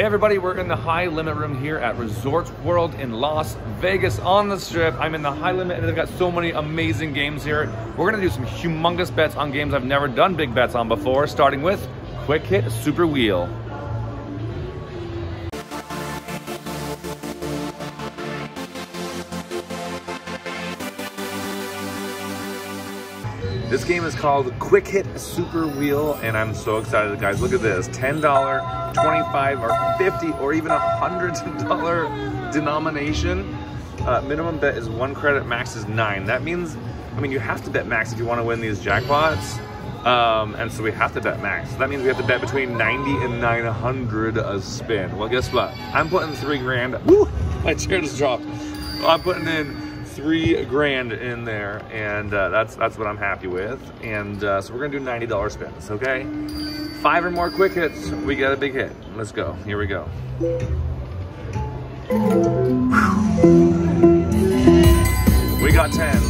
Hey everybody, we're in the high limit room here at Resorts World in Las Vegas on the Strip. I'm in the high limit and they've got so many amazing games here. We're gonna do some humongous bets on games I've never done big bets on before, starting with Quick Hit Super Wheel. This game is called Quick Hit Super Wheel, and I'm so excited, guys. Look at this, $10, $25, or $50, or even $100 denomination. Minimum bet is 1 credit, max is 9. That means, I mean, you have to bet max if you want to win these jackpots, and so we have to bet max. So that means we have to bet between 90 and 900 a spin. Well, guess what? I'm putting 3 grand. Woo! My chair just dropped. I'm putting in 3 grand in there, and that's what I'm happy with. And so we're gonna do $90 spins, okay? 5 or more quick hits, we got a big hit. Let's go, here we go. We got 10.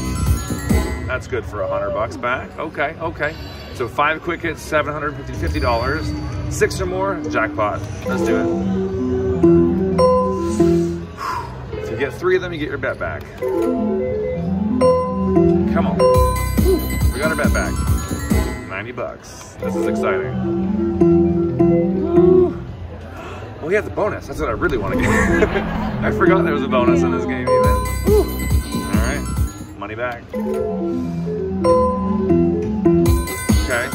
That's good for $100 back, okay, okay. So 5 quick hits, $750. 6 or more, jackpot, let's do it. You get 3 of them, you get your bet back. Come on. We got our bet back. 90 bucks. This is exciting. Woo. Oh, we got the bonus. That's what I really want to get. I forgot there was a bonus in this game even. All right, money back. Okay.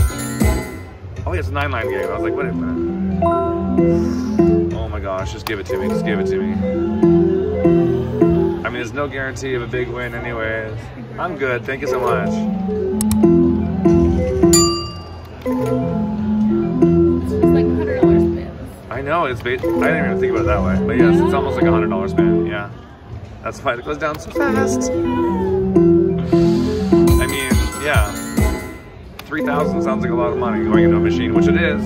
Oh, yeah, it's a 9-line game. I was like, wait a minute. Oh my gosh, just give it to me, just give it to me. I mean, there's no guarantee of a big win anyways. I'm good, thank you so much. It's like $100 spins. I know, it's based, I didn't even think about it that way. But yes, it's almost like $100 spin, yeah. That's why it goes down so fast. I mean, yeah. 3,000 sounds like a lot of money going into a machine, which it is.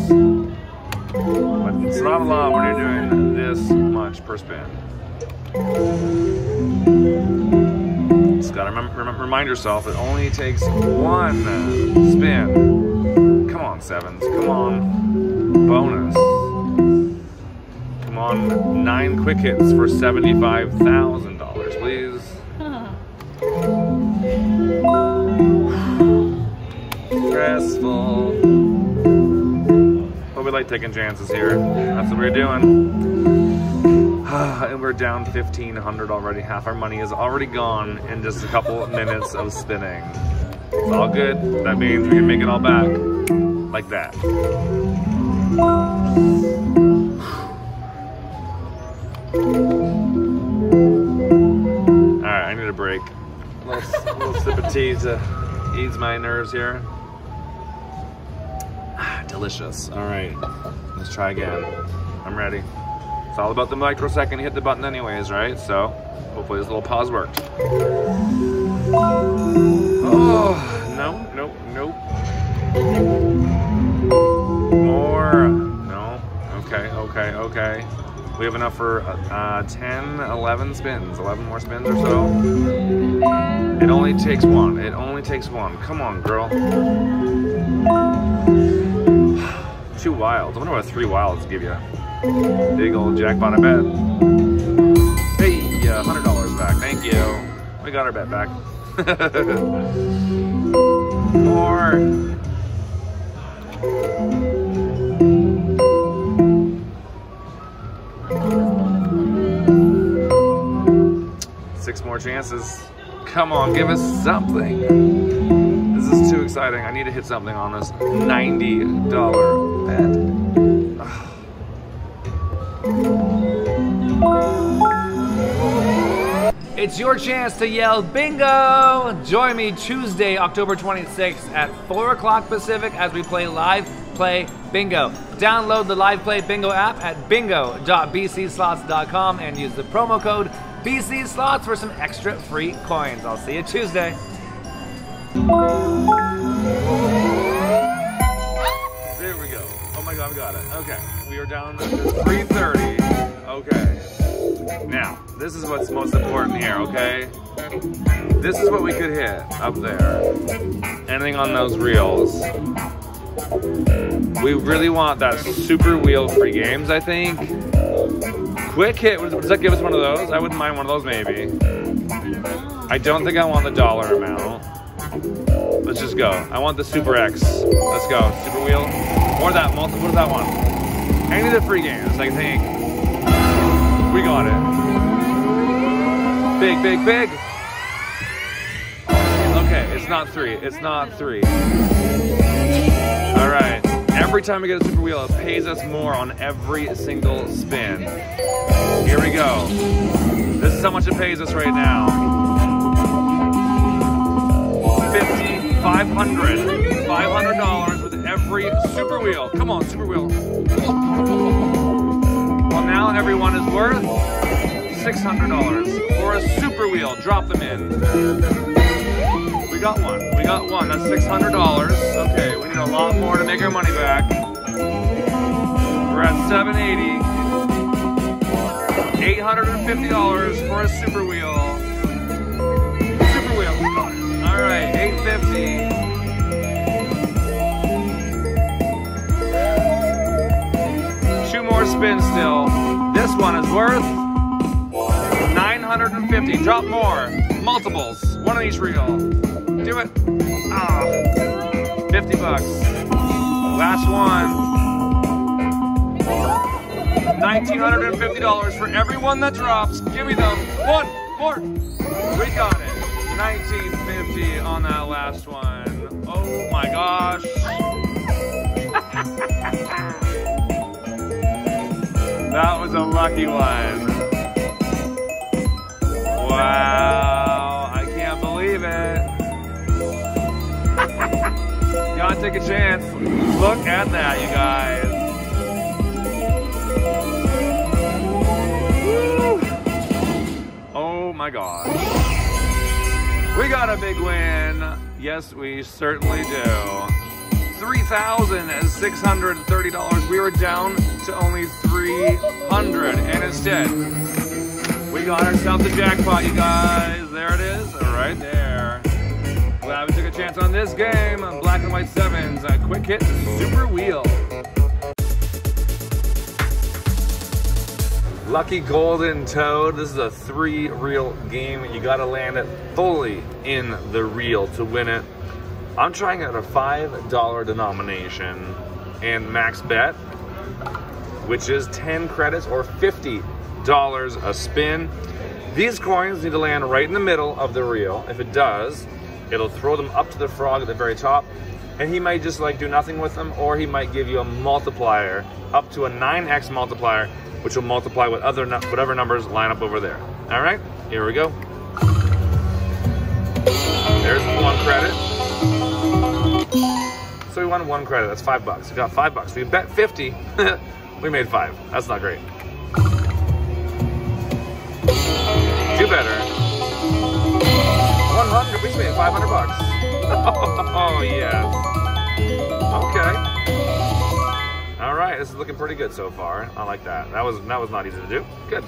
But it's not a lot when you're doing this much per spin. Just gotta remind yourself it only takes 1 spin. Come on, 7s. Come on, bonus. Come on, 9 quick hits for $75,000, please. Stressful. But we like taking chances here. That's what we're doing. And we're down $1,500 already. Half our money is already gone in just a couple of minutes of spinning. It's all good. That means we can make it all back. Like that. Alright, I need a break. A little sip of tea to ease my nerves here. Delicious. Alright, let's try again. I'm ready. It's all about the microsecond, you hit the button anyways, right? So, hopefully this little pause worked. Oh, no, no, no. More, no, okay, okay, okay. We have enough for 10, 11 spins, 11 more spins or so. It only takes 1, it only takes 1. Come on, girl. 2 wilds, I wonder what 3 wilds give you. Big old jackpot, I bet. Hey, $100 back, thank you. We got our bet back. More. More. 6 more chances. Come on, give us something. This is too exciting. I need to hit something on this $90 bet. It's your chance to yell bingo! Join me Tuesday, October 26th at 4 o'clock Pacific as we play Live Play Bingo. Download the Live Play Bingo app at bingo.bcslots.com and use the promo code BCSlots for some extra free coins. I'll see you Tuesday. There we go. Oh my God, we got it. Okay, we are down to 330. Okay. Now, this is what's most important here, okay? This is what we could hit up there. Anything on those reels. We really want that super wheel free games, I think. Quick Hit, does that give us one of those? I wouldn't mind one of those maybe. I don't think I want the dollar amount. Let's just go. I want the Super X. Let's go. Super Wheel. Or that multiple. What is that one? Any of the free games, I think. We got it. Big, big, big. Okay, it's not three. It's not three. All right. Every time we get a Super Wheel, it pays us more on every single spin. Here we go. This is how much it pays us right now. 50, $500. $500 with every Super Wheel. Come on, Super Wheel. Well, now everyone is worth $600 for a Super Wheel. Drop them in. We got one. We got one. That's $600. Okay, we need a lot more to make our money back. We're at $780. $850 for a Super Wheel. Super Wheel, we got it. All right, $850. Two more spins still. This one is worth $950. Drop more, multiples, one on each reel. Do it. Ah, $50. Last one. $1,950 for everyone that drops. Give me them. One more. We got it. $1,950 on that last one. Oh my gosh. That was a lucky one. Wow. I can't believe it. Gotta take a chance. Look at that, you guys. My God. We got a big win. Yes, we certainly do. $3,630. We were down to only $300. And instead, we got ourselves a jackpot, you guys. There it is, right there. Glad we took a chance on this game. Black and White 7s, a Quick Hit Super Wheel. Lucky Golden Toad, this is a 3-reel game. You gotta land it fully in the reel to win it. I'm trying out a $5 denomination and max bet, which is 10 credits or $50 a spin. These coins need to land right in the middle of the reel. If it does, it'll throw them up to the frog at the very top, and he might just like do nothing with them, or he might give you a multiplier, up to a 9x multiplier, which will multiply with other whatever numbers line up over there. All right, here we go. There's 1 credit. So we won 1 credit, that's $5. We got $5. We bet 50, we made 5. That's not great. Do better. 100, we made $500. Oh yeah, okay. All right, this is looking pretty good so far. I like that. That was not easy to do. Good.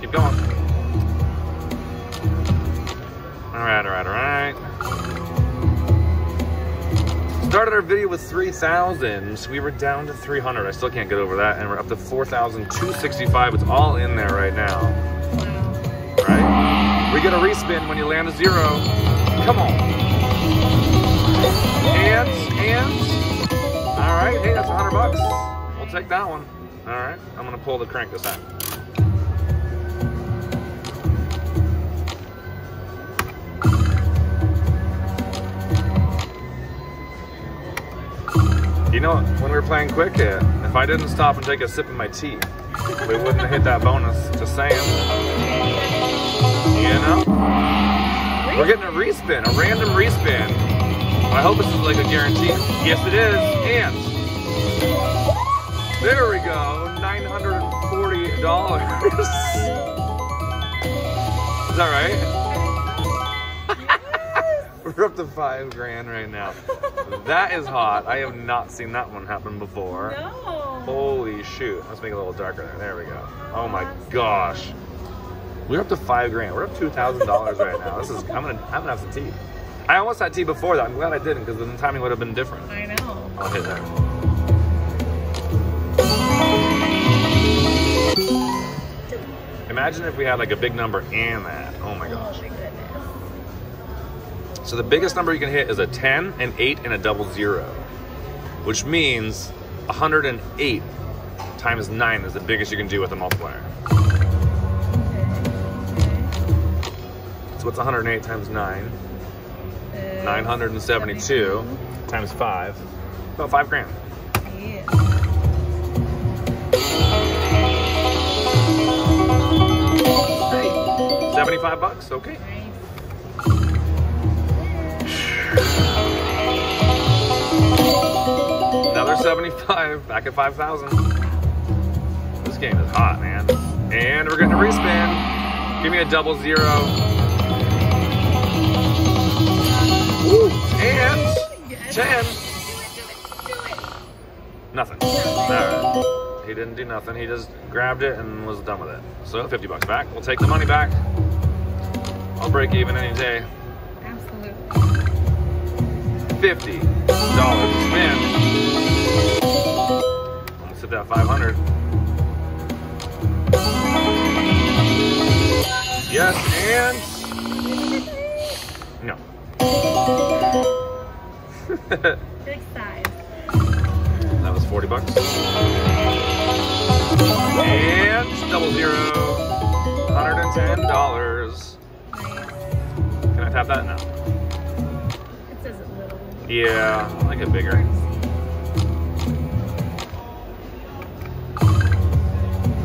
Keep going. All right, all right, all right. Started our video with 3,000. We were down to 300. I still can't get over that, and we're up to 4,265. It's all in there right now. All right. We get a respin when you land a 0. Come on. And. All right, hey, that's $100. We'll take that one. All right, I'm gonna pull the crank this time. You know, when we were playing Quick Hit, if I didn't stop and take a sip of my tea, we wouldn't have hit that bonus. Just saying. You know? We're getting a respin, a random respin. I hope this is like a guarantee. Yes, it is. And there we go. $940. Is that right? We're up to $5,000 right now. That is hot. I have not seen that one happen before. No. Holy shoot. Let's make it a little darker there. There we go. Oh my gosh. We're up to $5,000. We're up $2,000 right now. This is. I'm gonna have some tea. I almost had tea before that. I'm glad I didn't, because the timing would have been different. I know. I'll hit that. Imagine if we had like a big number and that. Oh my gosh. Oh my goodness. So the biggest number you can hit is a 10, an 8, and a double zero, which means 108 times 9 is the biggest you can do with a multiplier. So what's 108 times 9? 972 times 5. About 5 grand. Yeah. Hey, 75 bucks, okay. Nice. Another 75, back at 5,000. This game is hot, man. And we're getting a respin. Give me a double zero. Woo. And 10. Nothing. All right. He didn't do nothing. He just grabbed it and was done with it. So 50 bucks back. We'll take the money back. I'll break even any day. Absolutely. $50 to spend. Almost hit that 500. Yes, and no. Big size. That was 40 bucks. And double zero. $110. Can I tap that? No. It says a little. Yeah, I'll make it bigger.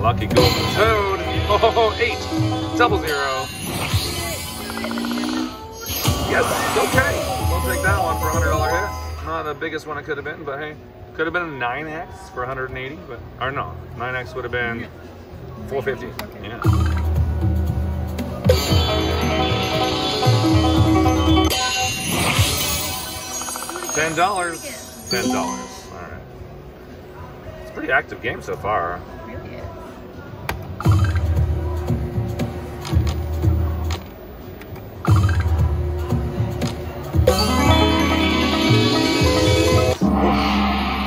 Lucky Golden Toad. Oh, 8. Double zero. Yes, okay. We'll take that one for $100 hit. Not the biggest one it could have been, but hey. Could have been a 9X for 180, but, or no. 9X would have been 450. Okay. Yeah. $10. $10. All right. It's a pretty active game so far.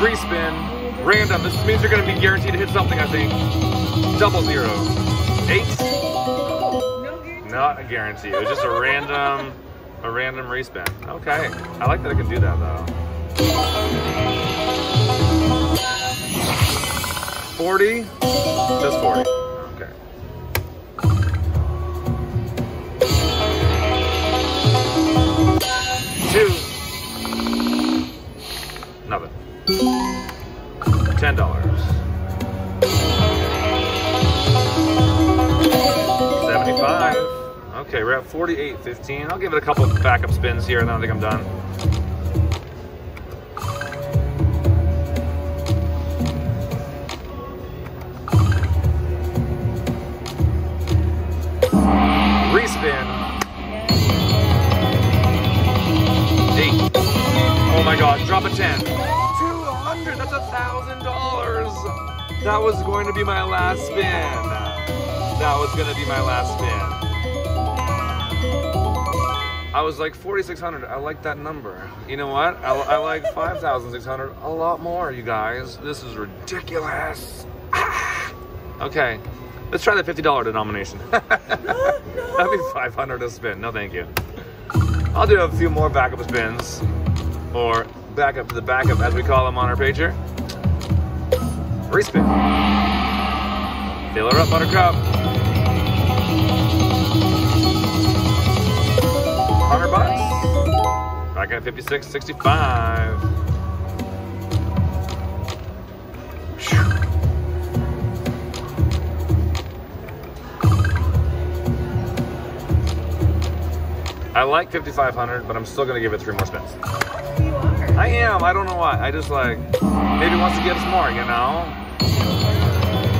Respin, random. This means you're going to be guaranteed to hit something, I think. Double zero. 8. No guarantee. Not a guarantee. It was just a random respin. Okay. I like that I can do that, though. 40. Just 40. Okay. Nothing. $10. 75. Okay, we're at 48.15. I'll give it a couple of backup spins here, and then I think I'm done. Respin. 8. Oh my gosh! Drop a 10. That's $1,000. That was going to be my last spin. That was going to be my last spin. I was like 4,600. I like that number. You know what? I like 5,600 a lot more, you guys. This is ridiculous. Ah! Okay. Let's try the $50 denomination. That'd be 500 a spin. No, thank you. I'll do a few more backup spins. Or backup to the backup, as we call them on our pager. Respin. Fill her up, Buttercup. $100. Back at 56.65. I like 5,500, but I'm still gonna give it 3 more spins. I am. I don't know why. I just like maybe wants to get us more, you know.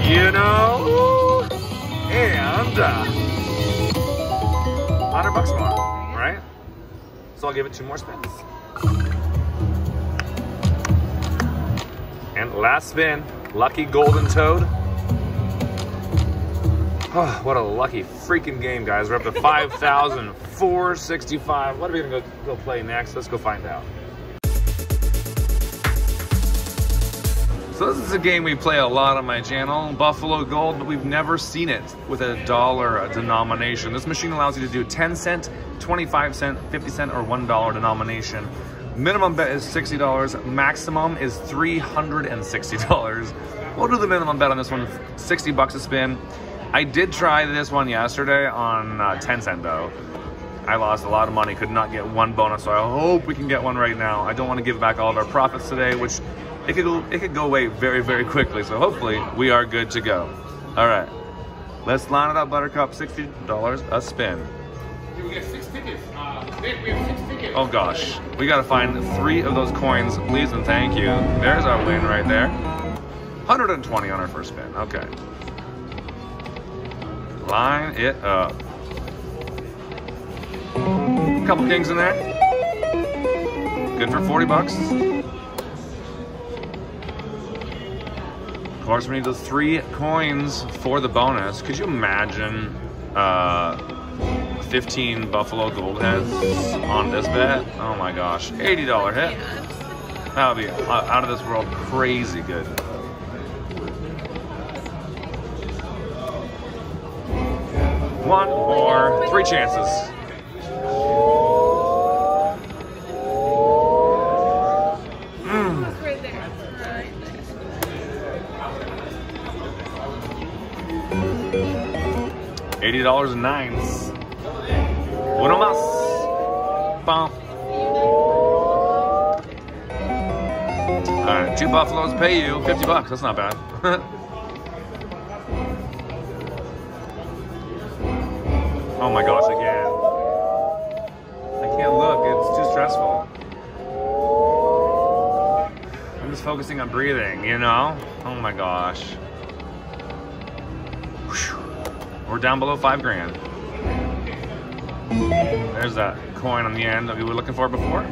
You know. And $100 more, right? So I'll give it 2 more spins. And last spin, Lucky Golden Toad. Oh, what a lucky freaking game, guys! We're up to 5,465. What are we gonna go play next? Let's go find out. So this is a game we play a lot on my channel, Buffalo Gold, but we've never seen it with a dollar denomination. This machine allows you to do 10 cent, 25 cent, 50 cent, or $1 denomination. Minimum bet is $60, maximum is $360. We'll do the minimum bet on this one, 60 bucks a spin. I did try this one yesterday on 10 cent though. I lost a lot of money, could not get one bonus, so I hope we can get one right now. I don't want to give back all of our profits today, which it could go away very, very quickly, so hopefully we are good to go. All right, let's line it up, Buttercup, $60 a spin. We got 6 tickets. We have 6 tickets. Oh gosh, we gotta find 3 of those coins, please and thank you. There's our win right there. 120 on our first spin, okay. Line it up. Couple kings in there. Good for 40 bucks. Of course, we need the 3 coins for the bonus. Could you imagine 15 Buffalo Gold heads on this bet? Oh my gosh, $80 hit. That would be out of this world crazy good. One more, 3 chances. $80.09. Uno más. Bump. All right, 2 buffaloes pay you 50 bucks. That's not bad. Oh my gosh, I can't look. It's too stressful. I'm just focusing on breathing, you know? Oh my gosh. We're down below $5,000. There's that coin on the end that we were looking for before.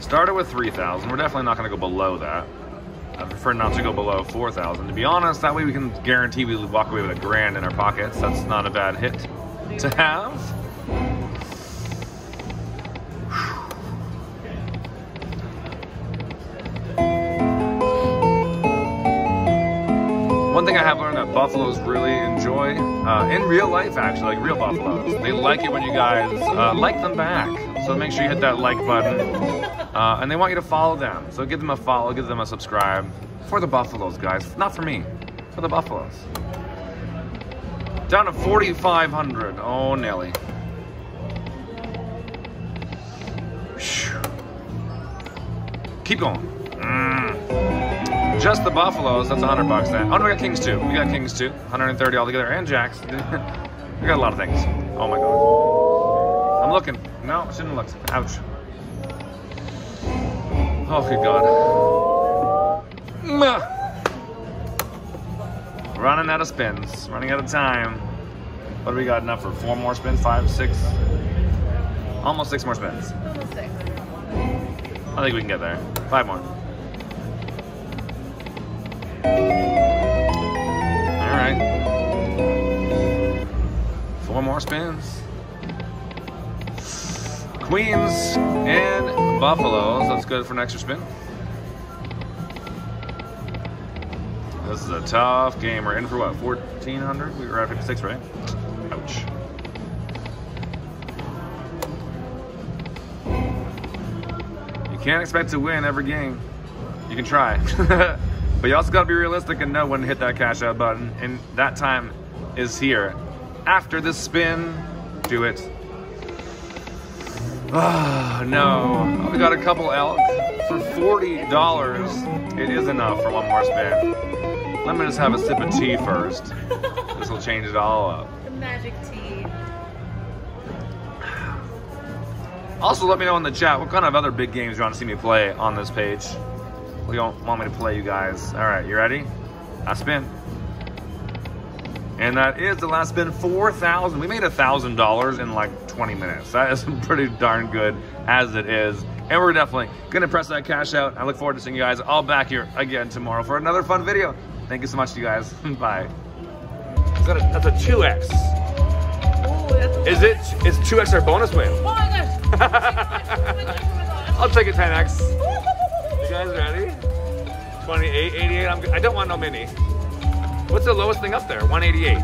Started with 3,000. We're definitely not going to go below that. I prefer not to go below 4,000. To be honest, that way we can guarantee we walk away with $1,000 in our pockets. That's not a bad hit to have. One thing I have learned that buffaloes really enjoy, in real life actually, like real buffaloes, they like it when you guys like them back. So make sure you hit that like button. And they want you to follow them. So give them a follow, give them a subscribe. For the buffaloes, guys. Not for me. For the buffaloes. Down to 4,500. Oh, Nelly. Keep going. Just the buffaloes, that's 100 bucks then. Oh no, we got kings too. We got kings too. 130 altogether, and jacks. We got a lot of things. Oh my god. I'm looking. No, shouldn't look. Ouch. Oh good god. Running out of spins. Running out of time. What do we got enough for? 4 more spins? 5, 6. Almost 6 more spins. Almost 6. I think we can get there. 5 more. Alright. 4 more spins. Queens and buffaloes. That's good for an extra spin. This is a tough game. We're in for what? 1,400? We were at 56, right? Ouch. You can't expect to win every game. You can try. But you also gotta be realistic and know when to hit that cash out button, and that time is here. After this spin, do it. Oh, no. We got a couple elk for $40. It is enough for one more spin. Let me just have a sip of tea first. This will change it all up. The magic tea. Also, let me know in the chat what kind of other big games you want to see me play on this page. You don't want me to play, you guys. All right, you ready? I spin. And that is the last spin, 4,000. We made $1,000 in like 20 minutes. That is pretty darn good as it is. And we're definitely gonna press that cash out. I look forward to seeing you guys all back here again tomorrow for another fun video. Thank you so much, you guys. Bye. That's a 2X. Ooh, is 2X our bonus win? Oh my gosh. I'll take a 10X. guys ready? 28, 88, I don't want no mini. What's the lowest thing up there? 188.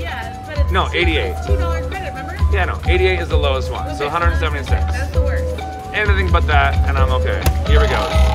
Yeah, but it's no, 88. It's $2 credit, remember? Yeah, no, 88 is the lowest one. Okay, so 176. That's the worst. Anything but that, and I'm okay. Here we go.